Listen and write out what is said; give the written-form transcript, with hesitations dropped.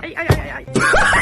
Ay, ay, ay, ay.